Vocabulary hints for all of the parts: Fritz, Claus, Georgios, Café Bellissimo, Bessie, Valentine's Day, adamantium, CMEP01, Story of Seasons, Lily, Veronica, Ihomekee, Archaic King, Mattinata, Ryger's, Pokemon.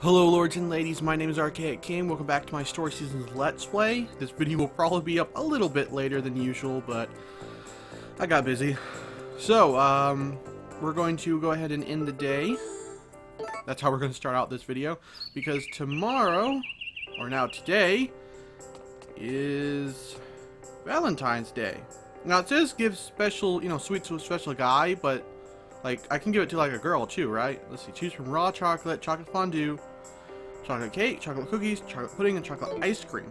Hello lords and ladies, my name is Archaic King. Welcome back to my Story Seasons Let's Play. This video will probably be up a little bit later than usual, but I got busy. So, we're going to go ahead and end the day. That's how we're going to start out this video, because tomorrow, or now today, is Valentine's Day. Now it says give special, you know, sweets to a special guy, but like, I can give it to like a girl too, right? Let's see, choose from raw chocolate, chocolate fondue, chocolate cake, chocolate cookies, chocolate pudding, and chocolate ice cream.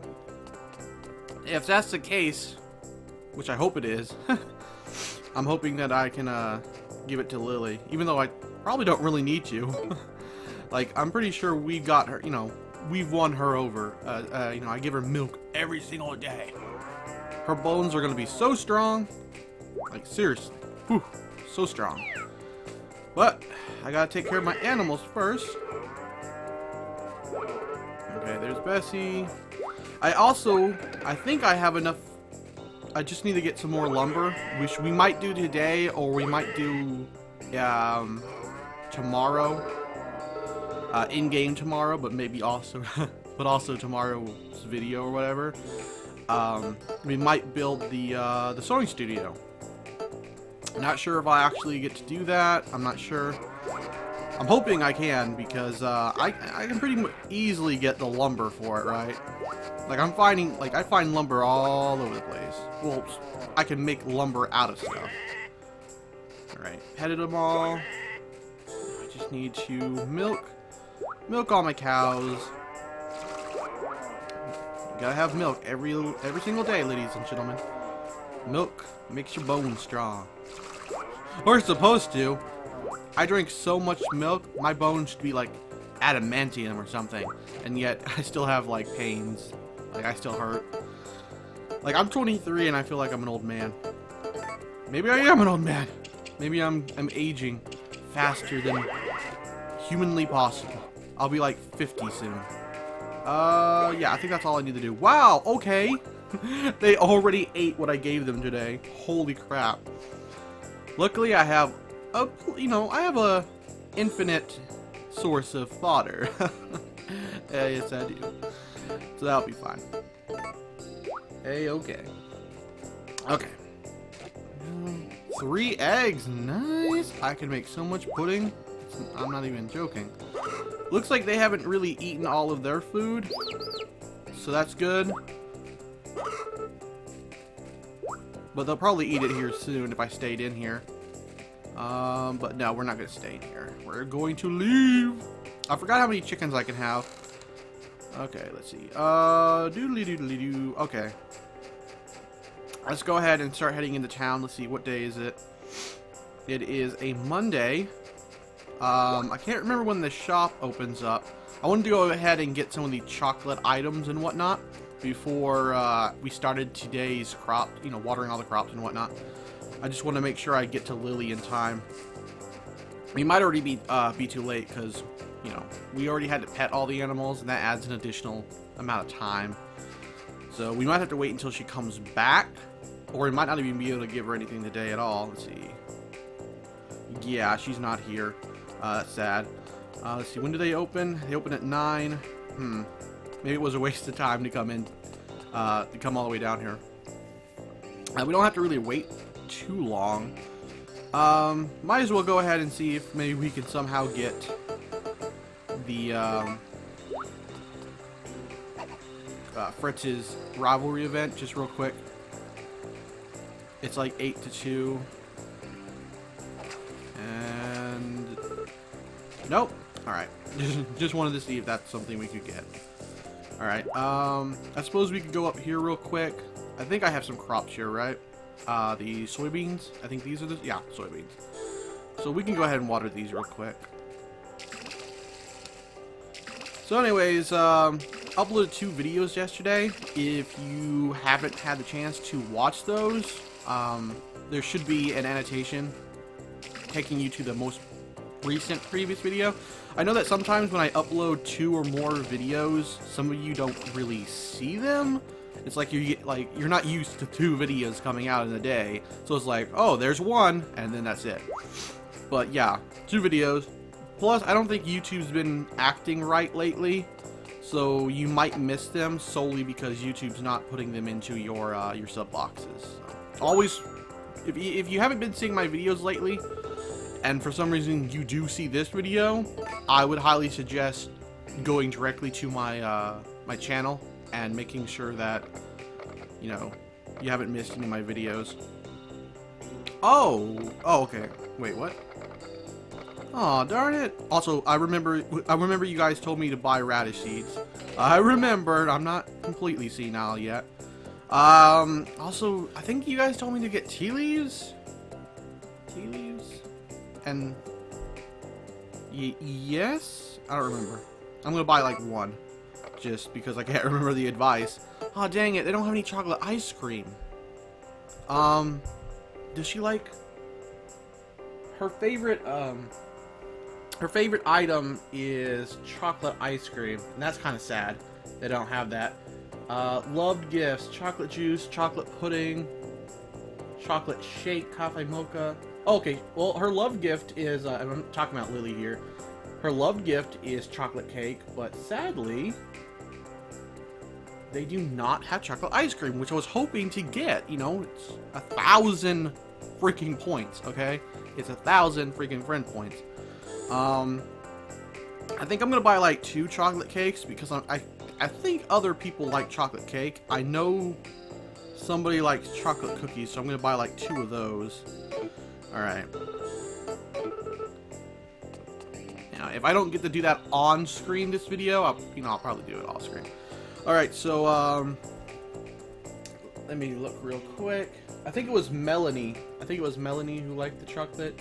If that's the case, which I hope it is, I'm hoping that I can give it to Lily, even though I probably don't really need to. Like, I'm pretty sure we got her, you know, we've won her over. You know, I give her milk every single day. Her bones are gonna be so strong, like seriously, whew, so strong. But I gotta take care of my animals first. Okay, there's Bessie. I think I have enough. I just need to get some more lumber, which we might do today, or we might do tomorrow, in game tomorrow, but maybe also, but also tomorrow's video or whatever. We might build the sewing studio. Not sure if I actually get to do that. I'm not sure. I'm hoping I can, because I can pretty easily get the lumber for it, right? Like, I'm finding, like, I find lumber all over the place. Well, I can make lumber out of stuff. All right, petted them all. I just need to milk all my cows. You gotta have milk every single day, ladies and gentlemen. Milk makes your bones strong. We're supposed to. I drink so much milk, my bones should be like adamantium or something, and yet I still have like pains. Like, I still hurt. Like, I'm 23 and I feel like I'm an old man. Maybe I am an old man. Maybe I'm aging faster than humanly possible. I'll be like 50 soon. Yeah, I think that's all I need to do. Wow, okay. They already ate what I gave them today. Holy crap. Luckily, I have a, you know, I have a infinite source of fodder. Yes, I do. So that'll be fine. Hey, okay. Okay. 3 eggs. Nice. I can make so much pudding. I'm not even joking. Looks like they haven't really eaten all of their food, so that's good. But they'll probably eat it here soon if I stayed in here. But no, we're not going to stay in here. We're going to leave. I forgot how many chickens I can have. Okay, let's see. Doodly doodly doo. Okay. Let's go ahead and start heading into town. Let's see, what day is it? It is a Monday. I can't remember when the shop opens up. I wanted to go ahead and get some of the chocolate items and whatnot before we started today's crop, you know, watering all the crops and whatnot. I just want to make sure I get to Lily in time. We might already be too late, because, you know, we already had to pet all the animals, and that adds an additional amount of time. So we might have to wait until she comes back, or we might not even be able to give her anything today at all. Let's see. Yeah, she's not here. That's sad. Let's see, when do they open? They open at 9. Maybe it was a waste of time to come in, to come all the way down here. We don't have to really wait too long. Might as well go ahead and see if maybe we can somehow get the Fritz's rivalry event just real quick. It's like 8 to 2, and nope. All right, just wanted to see if that's something we could get. All right, I suppose we could go up here real quick. I think I have some crops here, right? The soybeans. I think these are the, yeah, soybeans. So we can go ahead and water these real quick. So anyways, uploaded 2 videos yesterday. If you haven't had the chance to watch those, there should be an annotation taking you to the most recent previous video. I know that sometimes when I upload 2 or more videos, some of you don't really see them. It's like you're not used to 2 videos coming out in a day, so it's like, oh, there's one, and then that's it. But yeah, 2 videos, Plus, I don't think YouTube's been acting right lately, so you might miss them solely because YouTube's not putting them into your sub boxes. Always, if you haven't been seeing my videos lately, and for some reason you do see this video, I would highly suggest going directly to my my channel and making sure that, you know, you haven't missed any of my videos. Oh, okay. Wait, what? Aw, darn it. Also, I remember you guys told me to buy radish seeds. I remembered. I'm not completely senile yet. Also, I think you guys told me to get tea leaves? Tea leaves? And... yes? I don't remember. I'm gonna buy, like, one. Just because I can't remember the advice. Aw, dang it. They don't have any chocolate ice cream. Does she like... Her favorite item is chocolate ice cream, and that's kind of sad. They don't have that. Loved gifts: chocolate juice, chocolate pudding, chocolate shake, coffee mocha. Oh, okay, well, her love gift is, I'm talking about Lily here. Her love gift is chocolate cake, but sadly, they do not have chocolate ice cream, which I was hoping to get. You know, it's 1,000 freaking points, okay? It's 1,000 freaking friend points. I think I'm gonna buy like 2 chocolate cakes because I think other people like chocolate cake. I know somebody likes chocolate cookies, so I'm gonna buy like 2 of those. Alright. Now, if I don't get to do that on screen this video, I'll probably do it off screen. Alright, so, let me look real quick. I think it was Melanie. I think it was Melanie who liked the chocolate.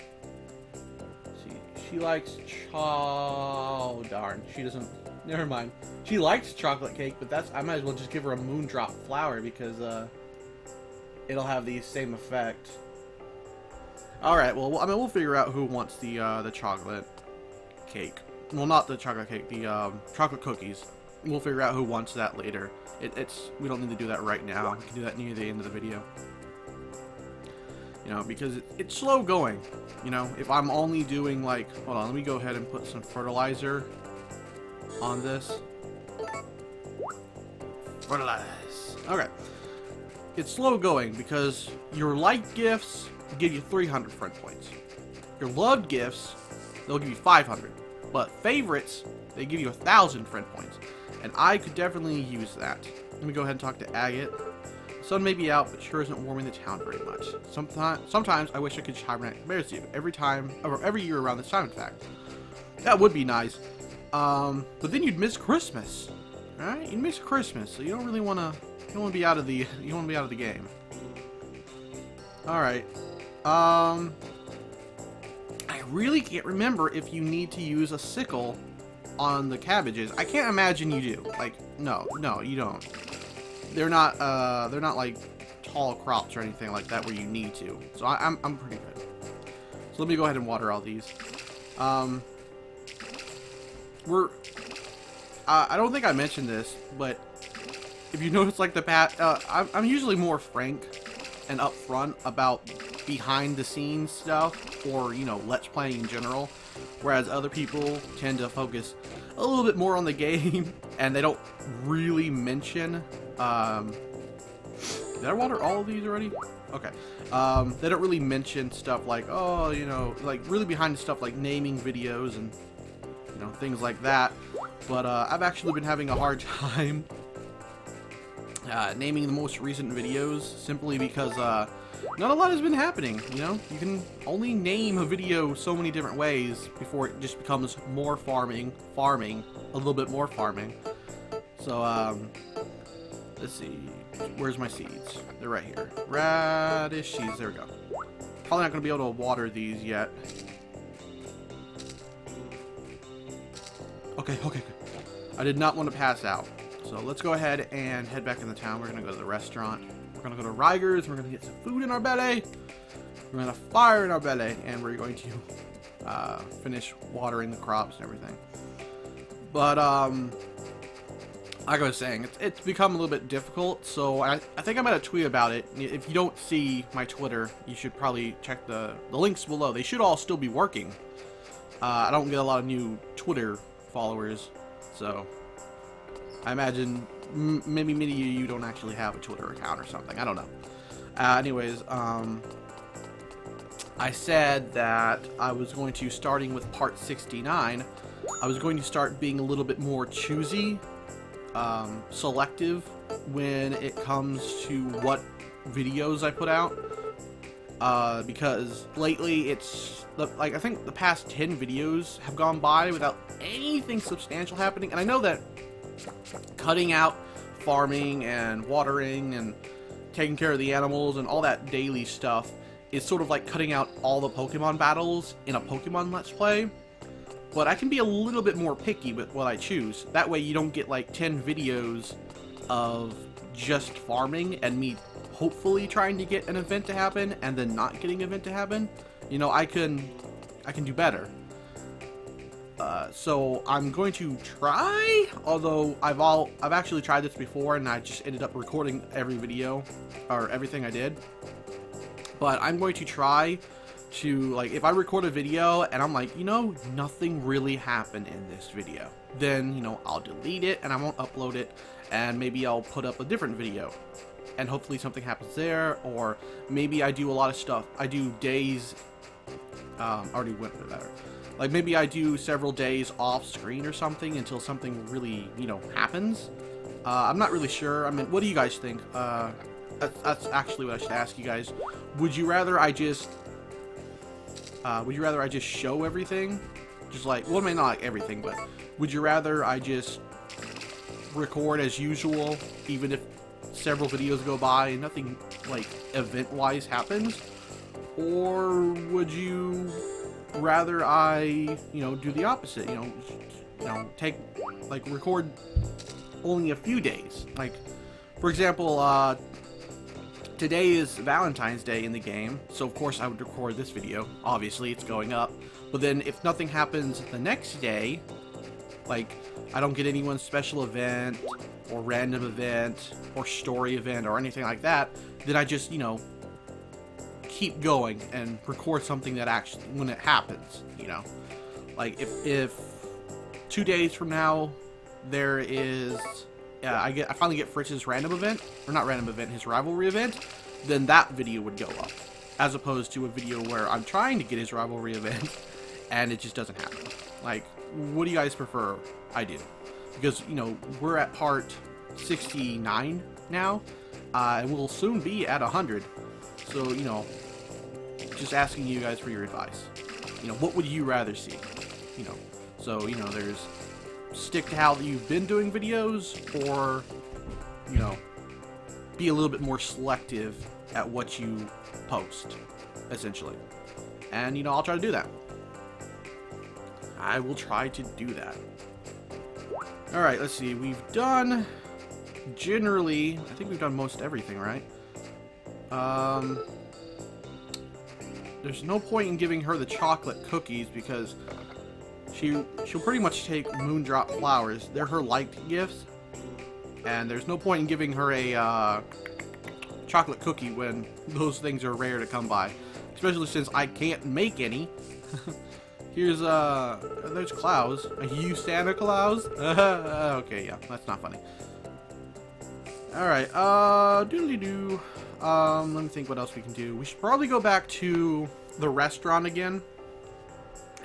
She likes oh darn. She doesn't. Never mind. She likes chocolate cake, but that's. I might as well just give her a moondrop flower because it'll have the same effect. All right. Well, I mean, we'll figure out who wants the chocolate cake. Well, not the chocolate cake. The chocolate cookies. We'll figure out who wants that later. We don't need to do that right now. We can do that near the end of the video. You know, because it's slow going. You know, if I'm only doing like, hold on, let me go ahead and put some fertilizer on this. Fertilize. Okay. It's slow going because your like gifts give you 300 friend points. Your loved gifts, they'll give you 500. But favorites, they give you 1,000 friend points. And I could definitely use that. Let me go ahead and talk to Agate. Sun may be out, but sure isn't warming the town very much. Sometimes I wish I could hibernate compared to you. Every year around this time, in fact. That would be nice. But then you'd miss Christmas, right? You'd miss Christmas, so you don't really want to. You don't want to be out of the. You want to be out of the game. All right. I really can't remember if you need to use a sickle on the cabbages. I can't imagine you do. Like, no, you don't. They're not like tall crops or anything like that where you need to. So I'm pretty good. So let me go ahead and water all these. I don't think I mentioned this, but if you notice, like the I'm usually more frank and upfront about behind the scenes stuff or, you know, let's playing in general, whereas other people tend to focus a little bit more on the game and they don't really mention. Did I water all of these already? Okay. They don't really mention stuff like, oh, you know, like really behind stuff like naming videos and, you know, things like that. But, I've actually been having a hard time, naming the most recent videos simply because, not a lot has been happening, you know? You can only name a video so many different ways before it just becomes more farming, a little bit more farming. So, let's see, where's my seeds? They're right here. Radish seeds, there we go. Probably not going to be able to water these yet. Okay. I did not want to pass out. So let's go ahead and head back in the town. We're going to go to the restaurant. We're going to go to Ryger's. We're going to get some food in our belly. We're going to fire in our belly. And we're going to finish watering the crops and everything. But, like I was saying, it's become a little bit difficult, so I think I'm going to tweet about it. If you don't see my Twitter, you should probably check the links below. They should all still be working. I don't get a lot of new Twitter followers, so I imagine maybe many of you don't actually have a Twitter account or something. I don't know. Anyways, I said that I was going to, starting with part 69, I was going to start being a little bit more choosy, selective when it comes to what videos I put out, because lately it's, like, I think the past 10 videos have gone by without anything substantial happening, and I know that cutting out farming and watering and taking care of the animals and all that daily stuff is sort of like cutting out all the Pokemon battles in a Pokemon Let's Play, but I can be a little bit more picky with what I choose. That way you don't get like 10 videos of just farming and me hopefully trying to get an event to happen and then not getting an event to happen. You know, I can do better. So I'm going to try, although I've actually tried this before and I just ended up recording every video or everything I did. But I'm going to try to, like, if I record a video and I'm like, you know, nothing really happened in this video, then, you know, I'll delete it and I won't upload it, and maybe I'll put up a different video and hopefully something happens there. Or maybe I do a lot of stuff. I do days, I already went over that. Like, maybe I do several days off screen or something until something really, you know, happens. I'm not really sure. I mean, what do you guys think? That's actually what I should ask you guys. Would you rather I just show everything? Just like, well, I mean, not like everything, but would you rather I just record as usual even if several videos go by and nothing like event-wise happens? Or would you rather I, you know, do the opposite, you know, take, like, record only a few days? Like, for example, today is Valentine's Day in the game, so of course I would record this video. Obviously, it's going up. But then if nothing happens the next day, like, I don't get anyone's special event or random event or story event or anything like that, then I just, you know, keep going and record something that actually, when it happens, you know, like if 2 days from now there is, I finally get Fritz's random event, or not random event, his rivalry event, then that video would go up, as opposed to a video where I'm trying to get his rivalry event and it just doesn't happen. Like, what do you guys prefer I do? Because, you know, we're at part 69 now, and we'll soon be at 100. So, you know, just asking you guys for your advice. You know, what would you rather see? You know, so, you know, there's stick to how you've been doing videos, or, you know, be a little bit more selective at what you post, essentially. And, you know, I'll try to do that. I will try to do that. Alright, let's see. We've done, generally, I think we've done most everything, right? There's no point in giving her the chocolate cookies because she'll pretty much take Moondrop flowers. They're her liked gifts, and there's no point in giving her a chocolate cookie when those things are rare to come by, especially since I can't make any. Here's there's Claus. Are you Santa Claus? Okay, yeah, that's not funny. All right, doodly doo. Let me think what else we can do. We should probably go back to the restaurant again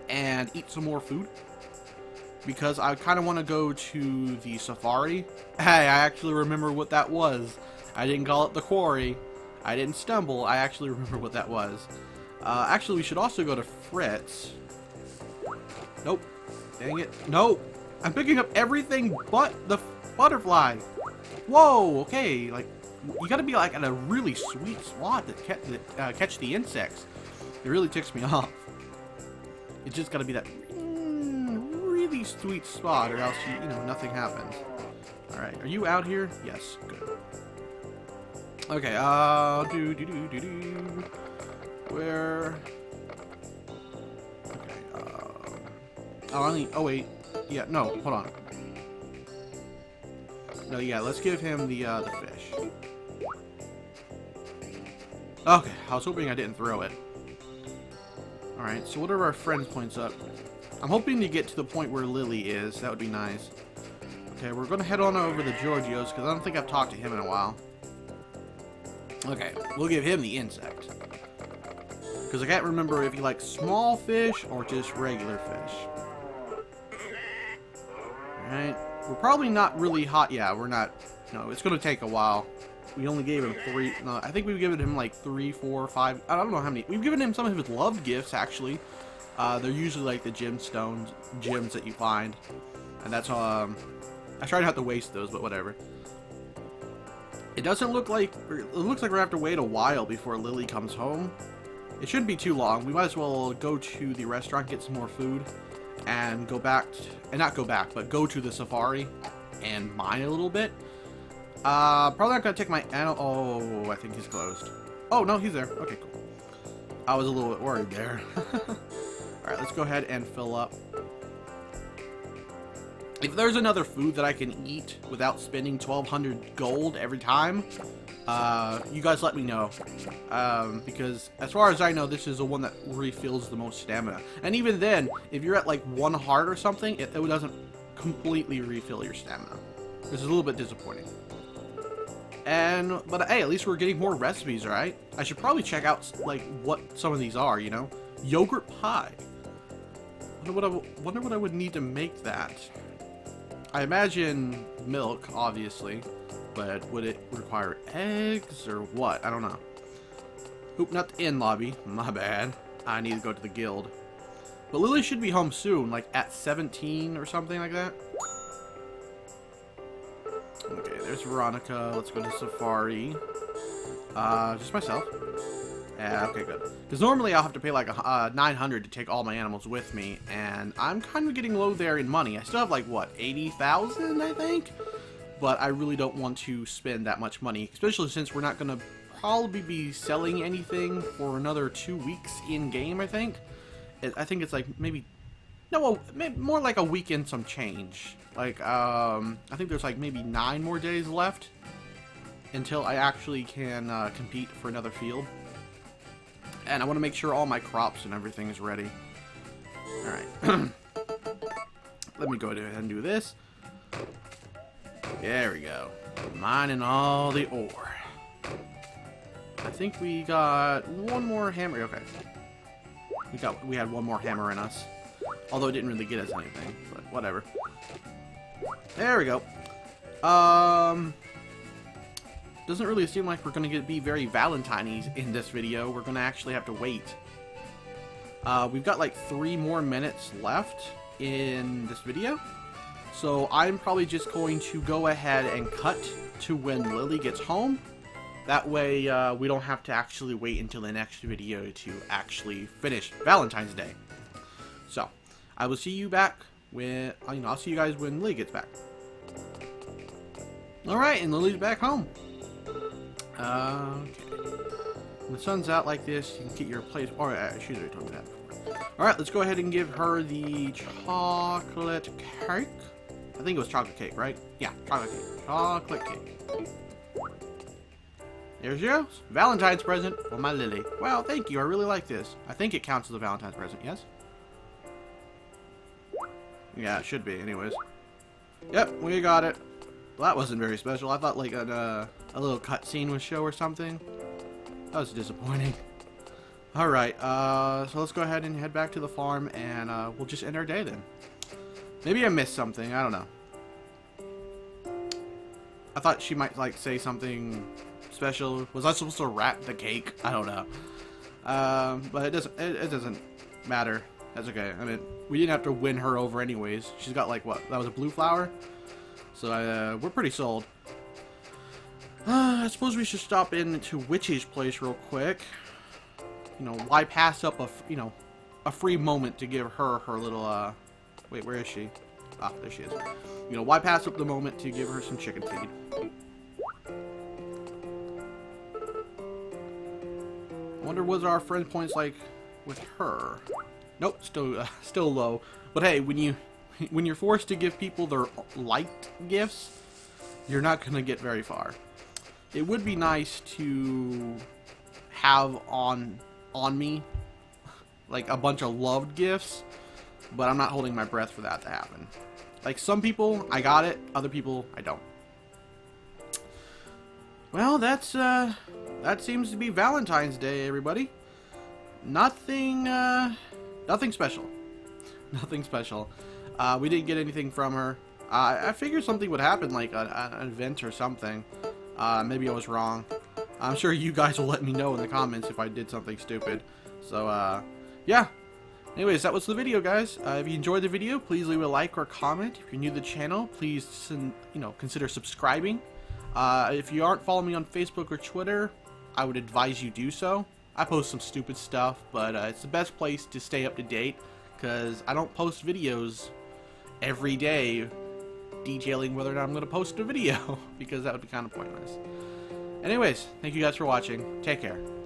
and eat some more food, because I kind of want to go to the safari. Hey, I actually remember what that was. I didn't call it the quarry. I didn't stumble. I actually remember what that was. Actually, we should also go to Fritz. Nope. Dang it. No. I'm picking up everything but the butterfly. Whoa. Okay. Like, you gotta be like at a really sweet spot to catch the insects. It really ticks me off. It's just gotta be that really sweet spot, or else you know, nothing happens. All right, are you out here? Yes, good. Okay, where? Okay, oh wait, yeah, no, hold on. No, yeah, let's give him the fish. Okay, I was hoping I didn't throw it. Alright, so what are our friend points up? I'm hoping to get to the point where Lily is. That would be nice. Okay, we're going to head on over to Georgios because I don't think I've talked to him in a while. Okay, we'll give him the insect. Because I can't remember if he likes small fish or just regular fish. Alright, we're probably not really hot. Yeah, we're not. No, it's going to take a while. We only gave him three. No, I think we've given him like 3, 4, 5. I don't know how many. We've given him some of his love gifts, actually. They're usually like the gems that you find. And that's, I try not to waste those, but whatever. It doesn't look like, it looks like we're going to have to wait a while before Lily comes home. It shouldn't be too long. We might as well go to the restaurant, get some more food, and go back, and not go back, but go to the safari and mine a little bit. Probably not going to take my animal. Oh, I think he's closed. Oh, no, he's there. Okay, cool. I was a little bit worried there. Alright, let's go ahead and fill up. If there's another food that I can eat without spending 1,200 gold every time, you guys let me know. Because as far as I know, this is the one that refills the most stamina. And even then, if you're at like 1 heart or something, it doesn't completely refill your stamina. This is a little bit disappointing. But hey, at least we're getting more recipes, right? I should probably check out like what some of these are, you know? Yogurt pie. Wonder what I would need to make that. I imagine milk, obviously, but would it require eggs or what? I don't know. Oop, not the inn lobby. My bad. I need to go to the guild. But Lily should be home soon, like at 17 or something like that. Okay, there's Veronica. Let's go to Safari. Just myself. Yeah, okay, good. Because normally I'll have to pay like 900 to take all my animals with me, and I'm kind of getting low there in money. I still have like, what, 80,000, I think? But I really don't want to spend that much money, especially since we're not going to probably be selling anything for another 2 weeks in-game, I think. I think it's like maybe, no, maybe more like a week and some change. Like, I think there's like maybe 9 more days left until I actually can compete for another field. And I want to make sure all my crops and everything is ready. Alright. Let me go ahead and do this. There we go. Mining all the ore. I think we got 1 more hammer. Okay. We had 1 more hammer in us. Although it didn't really get us anything. But whatever. There we go. Doesn't really seem like we're going to be very Valentine-y in this video. We're going to actually have to wait. We've got like 3 more minutes left in this video. So I'm probably just going to go ahead and cut to when Lily gets home. That way we don't have to actually wait until the next video to actually finish Valentine's Day. So I will see you back when, I'll see you guys when Lily gets back. Alright, and Lily's back home. Okay. When the sun's out like this, you can get your place. Alright, she's already told me that before. Alright, let's go ahead and give her the chocolate cake. I think it was chocolate cake, right? Yeah, chocolate cake. Chocolate cake. There's yours. Valentine's present for my Lily. Wow, thank you. I really like this. I think it counts as a Valentine's present, yes? Yeah, it should be, anyways. Yep, we got it. Well, that wasn't very special. I thought like a little cutscene would show or something. That was disappointing. Alright, so let's go ahead and head back to the farm and we'll just end our day then. Maybe I missed something, I don't know. I thought she might like say something special. Was I supposed to wrap the cake? I don't know. But it doesn't matter. That's okay. I mean, we didn't have to win her over anyways. She's got like what? That was a blue flower? So we're pretty sold. I suppose we should stop into Witchy's place real quick. You know, why pass up a free moment to give her her little wait, where is she? Ah, there she is. You know, why pass up the moment to give her some chicken feed? I wonder was our friend points like with her. Nope, still low. But hey, when you're forced to give people their liked gifts, you're not going to get very far. It would be nice to have on me like a bunch of loved gifts, but I'm not holding my breath for that to happen. Like, some people, I got it. Other people, I don't. Well, that's, that seems to be Valentine's Day, everybody. Nothing, nothing special. Nothing special. We didn't get anything from her. I figured something would happen, like an event or something. Maybe I was wrong. I'm sure you guys will let me know in the comments if I did something stupid. So, yeah. Anyways, that was the video, guys. If you enjoyed the video, please leave a like or comment. If you're new to the channel, please, consider subscribing. If you aren't following me on Facebook or Twitter, I would advise you do so. I post some stupid stuff, but it's the best place to stay up to date, because I don't post videos every day detailing whether or not I'm going to post a video, because that would be kind of pointless. Anyways, thank you guys for watching. Take care.